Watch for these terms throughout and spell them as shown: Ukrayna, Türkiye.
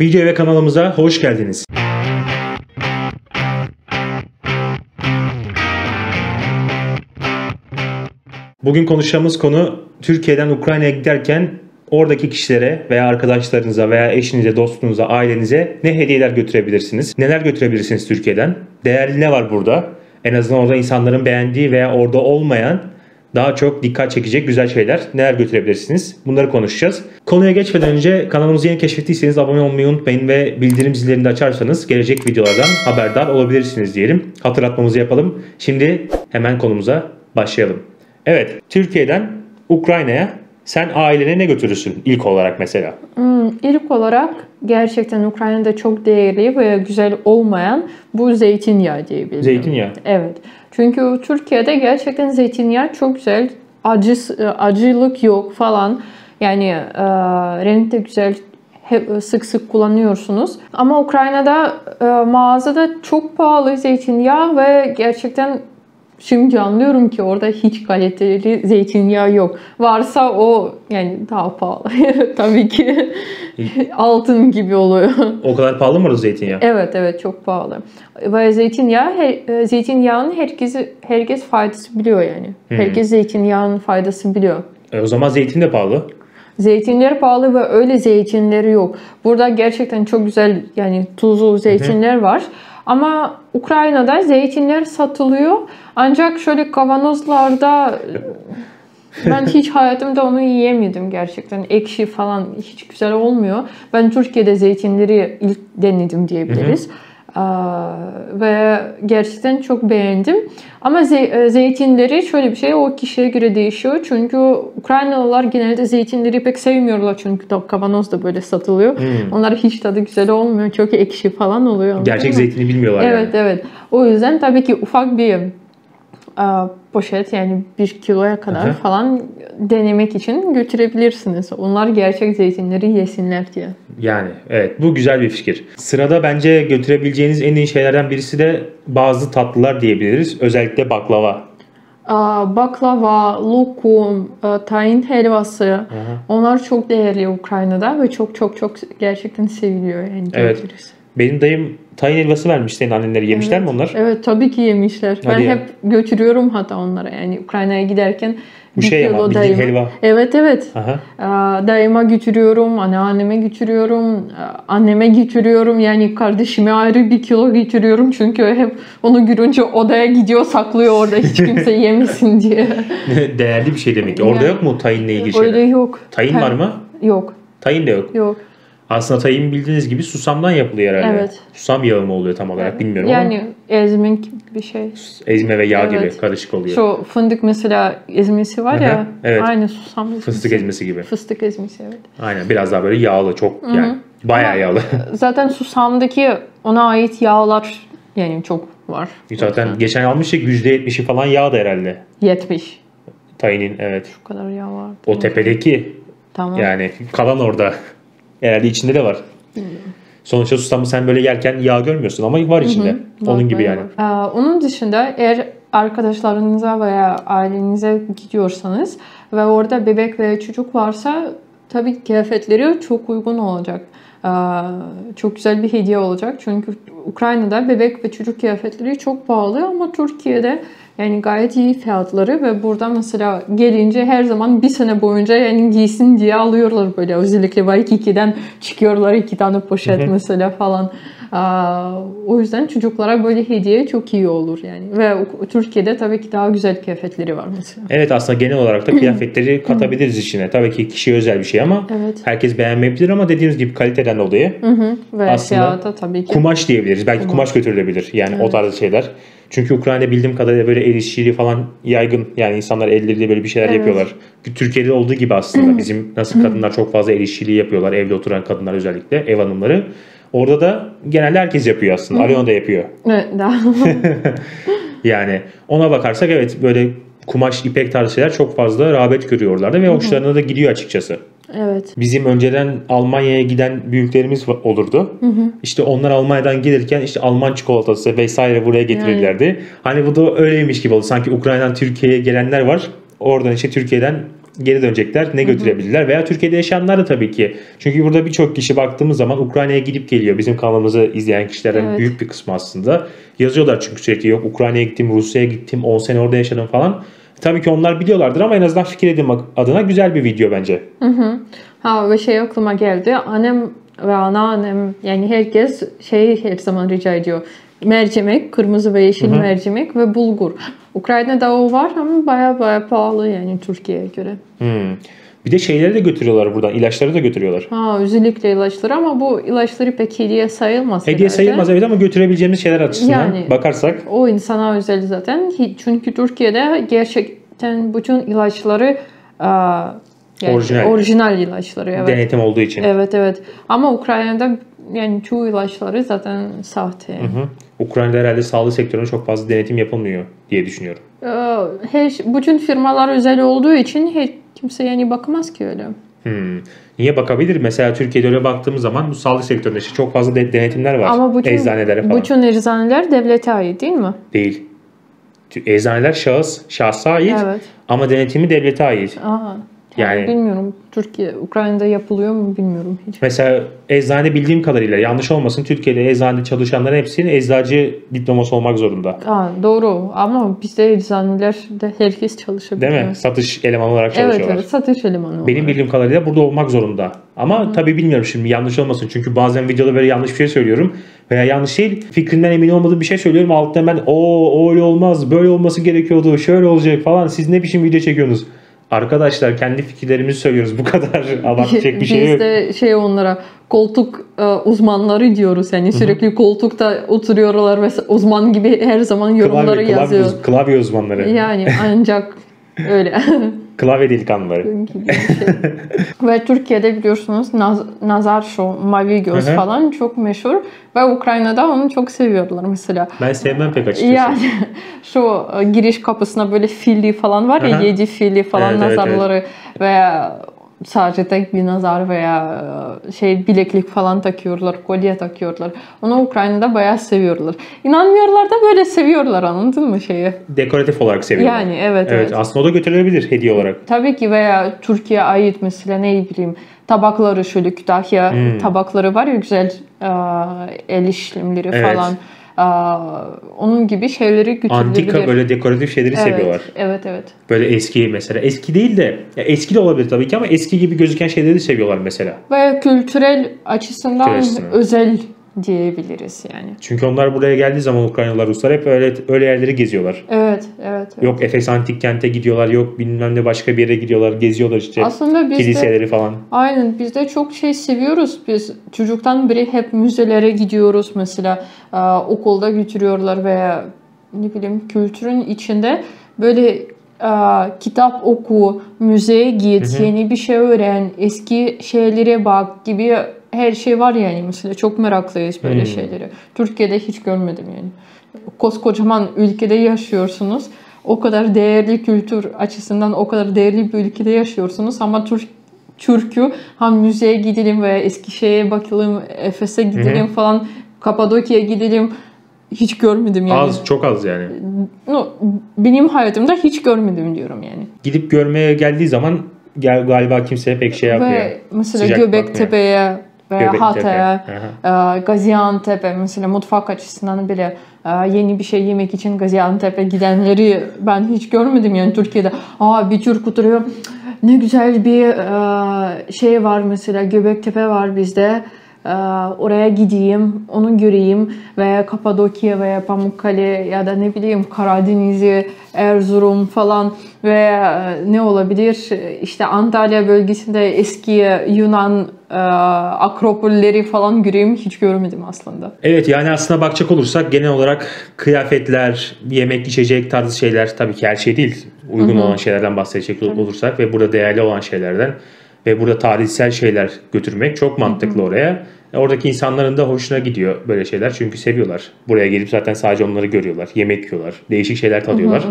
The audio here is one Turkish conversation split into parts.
Video ve kanalımıza hoş geldiniz. Bugün konuşacağımız konu Türkiye'den Ukrayna'ya giderken oradaki kişilere veya arkadaşlarınıza veya eşinize, dostunuza, ailenize ne hediyeler götürebilirsiniz? Neler götürebilirsiniz Türkiye'den? Değerli ne var burada? En azından orada insanların beğendiği veya orada olmayan daha çok dikkat çekecek güzel şeyler neler götürebilirsiniz? Bunları konuşacağız. Konuya geçmeden önce kanalımızı yeni keşfettiyseniz abone olmayı unutmayın ve bildirim zillerini de açarsanız gelecek videolardan haberdar olabilirsiniz diyelim. Hatırlatmamızı yapalım. Şimdi hemen konumuza başlayalım. Evet, Türkiye'den Ukrayna'ya sen ailene ne götürürsün ilk olarak mesela? İlk olarak gerçekten Ukrayna'da çok değerli ve güzel olmayan bu zeytinyağı diyebilirim. Zeytinyağı? Evet. Çünkü Türkiye'de gerçekten zeytinyağı çok güzel. Acılık yok falan. Yani renk de güzel. Sık sık kullanıyorsunuz. Ama Ukrayna'da mağazada çok pahalı zeytinyağı ve gerçekten şimdi anlıyorum ki orada hiç kaliteli zeytinyağı yok. Varsa o yani daha pahalı. Tabii ki altın gibi oluyor. O kadar pahalı mı orada zeytinyağı? Evet, çok pahalı. Ve zeytinyağının herkes faydası biliyor yani. Herkes zeytinyağının faydasını biliyor. O zaman zeytin de pahalı. Zeytinler pahalı ve öyle zeytinleri yok. Burada gerçekten çok güzel yani tuzlu zeytinler var. Ama Ukrayna'da zeytinler satılıyor. Ancak şöyle kavanozlarda ben hiç hayatımda onu yiyemedim gerçekten. Ekşi falan hiç güzel olmuyor. Ben Türkiye'de zeytinleri ilk denedim diyebiliriz. Ve gerçekten çok beğendim. Ama zeytinleri şöyle bir şey, o kişiye göre değişiyor. Çünkü Ukraynalılar genelde zeytinleri pek sevmiyorlar. Çünkü kavanoz da böyle satılıyor. Onlar hiç tadı güzel olmuyor. Çok ekşi falan oluyor. Gerçek zeytini bilmiyorlar. Evet. O yüzden tabii ki ufak bir poşet yani 1 kiloya kadar falan denemek için götürebilirsiniz. Onlar gerçek zeytinleri yesinler diye. Yani evet, bu güzel bir fikir. Sırada bence götürebileceğiniz en iyi şeylerden birisi de bazı tatlılar diyebiliriz. Özellikle baklava. Baklava, lokum, tayin helvası. Onlar çok değerli Ukrayna'da ve çok gerçekten seviliyor. Yani diyebiliriz. Benim dayım tayin helvası vermiş, senin anneleri yemişler mi onlar? Evet, tabii ki yemişler. Hadi ben hep götürüyorum hatta onlara yani Ukrayna'ya giderken. Bu şey ama bildiğin helva. Evet. Dayıma götürüyorum, anneanneme götürüyorum, anneme götürüyorum. Yani kardeşime ayrı 1 kilo götürüyorum. Çünkü hep onu görünce odaya gidiyor, saklıyor orada hiç kimse yemesin diye. Değerli bir şey demek ki. Orada yani, yok mu tayinle ilgili şeyler? Orada yok. Tayin var mı? Yok. Tayin de yok? Yok. Aslında tayin bildiğiniz gibi susamdan yapılıyor herhalde. Evet. Susam yağı mı oluyor tam olarak bilmiyorum yani ama. Yani ezme bir şey. Ezme ve yağ gibi karışık oluyor. Şu fındık mesela ezmesi var ya. Evet. Aynı susam ezmesi. Fıstık ezmesi gibi. Fıstık ezmesi evet. Aynen, biraz daha böyle yağlı çok yani bayağı yağlı. Zaten susamdaki ona ait yağlar yani çok var. Zaten geçen almıştık %70'i falan yağ da herhalde. 70. Tayinin evet. Şu kadar yağ var. O tepedeki. Tamam. Yani kalan orada. Herhalde içinde de var. Sonuçta susamı sen böyle yerken yağ görmüyorsun ama var içinde. Onun gibi yani. Onun dışında eğer arkadaşlarınıza veya ailenize gidiyorsanız ve orada bebek veya çocuk varsa tabii ki kıyafetleri çok uygun olacak. Çok güzel bir hediye olacak. Çünkü Ukrayna'da bebek ve çocuk kıyafetleri çok pahalı ama Türkiye'de yani gayet iyi fiyatları ve burada mesela gelince her zaman 1 sene boyunca yani giysin diye alıyorlar böyle. Özellikle belki 2'den çıkıyorlar 2 tane poşet mesela falan. O yüzden çocuklara böyle hediye çok iyi olur yani. Ve Türkiye'de tabii ki daha güzel kıyafetleri var mesela. Evet, aslında genel olarak da kıyafetleri katabiliriz içine. Tabii ki kişiye özel bir şey ama herkes beğenmeyebilir ama dediğimiz gibi kaliteden dolayı. Ve aslında tabii ki kumaş diyebiliriz. Belki kumaş götürülebilir yani o tarz şeyler. Çünkü Ukrayna bildiğim kadarıyla böyle el işçiliği falan yaygın. Yani insanlar elleriyle böyle bir şeyler yapıyorlar. Türkiye'de olduğu gibi aslında bizim nasıl kadınlar çok fazla el işçiliği yapıyorlar. Evde oturan kadınlar özellikle ev hanımları. Orada da genelde herkes yapıyor aslında. Alyon da yapıyor. Evet. Yani ona bakarsak evet böyle kumaş, ipek tarzı şeyler çok fazla rağbet görüyorlardı ve hoşlarına da gidiyor açıkçası. Evet. Bizim önceden Almanya'ya giden büyüklerimiz olurdu. İşte onlar Almanya'dan gelirken işte Alman çikolatası vesaire buraya getirirlerdi. Yani. Hani bu da öyleymiş gibi oldu. Sanki Ukrayna'dan Türkiye'ye gelenler var. Oradan işte Türkiye'den geri dönecekler. Ne götürebilirler? Veya Türkiye'de yaşayanlar da tabii ki. Çünkü burada birçok kişi baktığımız zaman Ukrayna'ya gidip geliyor. Bizim kanalımızı izleyen kişilerin büyük bir kısmı aslında. Yazıyorlar çünkü sürekli, yok Ukrayna'ya gittim, Rusya'ya gittim, 10 sene orada yaşadım falan. Tabii ki onlar biliyorlardır ama en azından fikir edinmek adına güzel bir video bence. Ha, bir şey aklıma geldi. Annem ve anneannem, yani herkes şeyi her zaman rica ediyor. Mercimek, kırmızı ve yeşil mercimek ve bulgur. Ukrayna'da o var ama baya pahalı yani Türkiye'ye göre. Bir de şeyleri de götürüyorlar buradan. İlaçları da götürüyorlar. Ha, özellikle ilaçları ama bu ilaçları pek hediye sayılmaz. Hediye herhalde sayılmaz evet ama götürebileceğimiz şeyler açısından yani, bakarsak. O insana özel zaten. Çünkü Türkiye'de gerçekten bütün ilaçları yani orijinal ilaçları. Evet. Denetim olduğu için. Evet evet. Ama Ukrayna'da yani çoğu ilaçları zaten sahte. Ukrayna'da herhalde sağlık sektörüne çok fazla denetim yapılmıyor diye düşünüyorum. Bütün firmalar özel olduğu için hiç kimse yani bakmaz ki öyle. Niye bakabilir? Mesela Türkiye'de öyle baktığımız zaman bu sağlık sektöründe işte çok fazla denetimler var. Ama eczanelere falan. Bütün eczaneler devlete ait değil mi? Değil. Eczaneler şahsa ait ama denetimi devlete ait. Yani bilmiyorum. Türkiye, Ukrayna'da yapılıyor mu bilmiyorum hiç. Mesela eczane bildiğim kadarıyla, yanlış olmasın, Türkiye'de eczanede çalışanların hepsinin eczacı diploması olmak zorunda. Doğru ama bizde eczanelerde herkes çalışabiliyor. Değil mi? Satış elemanı olarak çalışıyorlar. Evet satış elemanı olarak. Benim bildiğim kadarıyla burada olmak zorunda. Ama tabii bilmiyorum şimdi, yanlış olmasın. Çünkü bazen videoda böyle yanlış bir şey söylüyorum. Veya yanlış değil, fikrimden emin olmadığım bir şey söylüyorum. Alttan ben öyle olmaz, böyle olması gerekiyordu, şöyle olacak falan. Siz ne biçim video çekiyorsunuz? Arkadaşlar kendi fikirlerimizi söylüyoruz. Bu kadar abartacak bir şey yok. Biz de onlara koltuk uzmanları diyoruz. Yani sürekli koltukta oturuyorlar ve uzman gibi her zaman yorumları yazıyor. Klavye uzmanları. Yani ancak öyle. Klavye delikanlıları. Ve Türkiye'de biliyorsunuz nazar şov, mavi göz falan çok meşhur. Ve Ukrayna'da onu çok seviyorlar mesela. Ben sevmem pek açıkçası. Yani şu giriş kapısına böyle filli falan var ya, 7 filli falan nazarları veya sadece tek bir nazar veya bileklik falan takıyorlar, kolye takıyorlar. Onu Ukrayna'da bayağı seviyorlar. İnanmıyorlar da böyle seviyorlar, anladın mı şeyi? Dekoratif olarak seviyorlar. Yani evet. Aslında o da götürülebilir hediye olarak. Tabii ki, veya Türkiye'ye ait mesela ne bileyim tabakları, şöyle Kütahya tabakları var ya, güzel el işlemleri falan. Onun gibi şeyleri götürülebilir. Antika böyle dekoratif şeyleri seviyorlar. Evet. Böyle eski mesela. Eski değil de, eski de olabilir tabii ki ama eski gibi gözüken şeyleri de seviyorlar mesela. Ve kültürel açısından özel diyebiliriz yani. Çünkü onlar buraya geldiği zaman Ukraynalılar, Ruslar hep öyle yerleri geziyorlar. Evet. Yok Efes Antik Kent'e gidiyorlar, yok bilmem ne başka bir yere gidiyorlar, geziyorlar işte. Aslında biz kiliseleri falan. Aynen, biz de çok şey seviyoruz biz. Çocuktan beri hep müzelere gidiyoruz mesela. Okulda götürüyorlar veya ne bileyim kültürün içinde böyle kitap oku, müzeye git, yeni bir şey öğren, eski şeylere bak gibi her şey var yani mesela. Çok meraklıyız böyle şeyleri. Türkiye'de hiç görmedim yani. Koskocaman ülkede yaşıyorsunuz. O kadar değerli kültür açısından o kadar değerli bir ülkede yaşıyorsunuz ama Türk'ü hem müzeye gidelim veya Eskişehir'e bakalım, Efes'e gidelim falan, Kapadokya'ya gidelim, hiç görmedim yani. Az, çok az yani. Benim hayatımda hiç görmedim diyorum yani. Gidip görmeye geldiği zaman galiba kimseye pek şey yapmıyor. Ve mesela Göbektepe'ye veya Hatay'a, Gaziantep'e mesela mutfak açısından bile yeni bir şey yemek için Gaziantep'e gidenleri ben hiç görmedim yani Türkiye'de. Bir Türk oturuyor, ne güzel bir şey var mesela, Göbektepe var bizde, oraya gideyim, onu göreyim, veya Kapadokya veya Pamukkale ya da ne bileyim Karadeniz'i, Erzurum falan veya ne olabilir işte Antalya bölgesinde eski Yunan akropolleri falan göreyim, hiç görmedim aslında. Evet, yani aslında bakacak olursak genel olarak kıyafetler, yemek, içecek tarzı şeyler, tabii ki her şey değil, uygun olan şeylerden bahsedecek olursak ve burada değerli olan şeylerden ve burada tarihsel şeyler götürmek çok mantıklı oraya. Oradaki insanların da hoşuna gidiyor böyle şeyler. Çünkü seviyorlar. Buraya gelip zaten sadece onları görüyorlar. Yemek yiyorlar. Değişik şeyler tadıyorlar.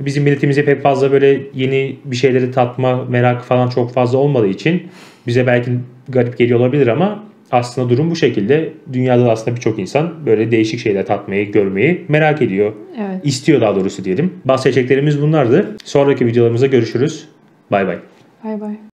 Bizim milletimize pek fazla böyle yeni bir şeyleri tatma merakı falan çok fazla olmadığı için bize belki garip geliyor olabilir ama aslında durum bu şekilde. Dünyada da aslında birçok insan böyle değişik şeyler tatmayı, görmeyi merak ediyor. İstiyor daha doğrusu diyelim. Bahsedeceklerimiz bunlardı. Sonraki videolarımızda görüşürüz. Bay bay. Bay bay.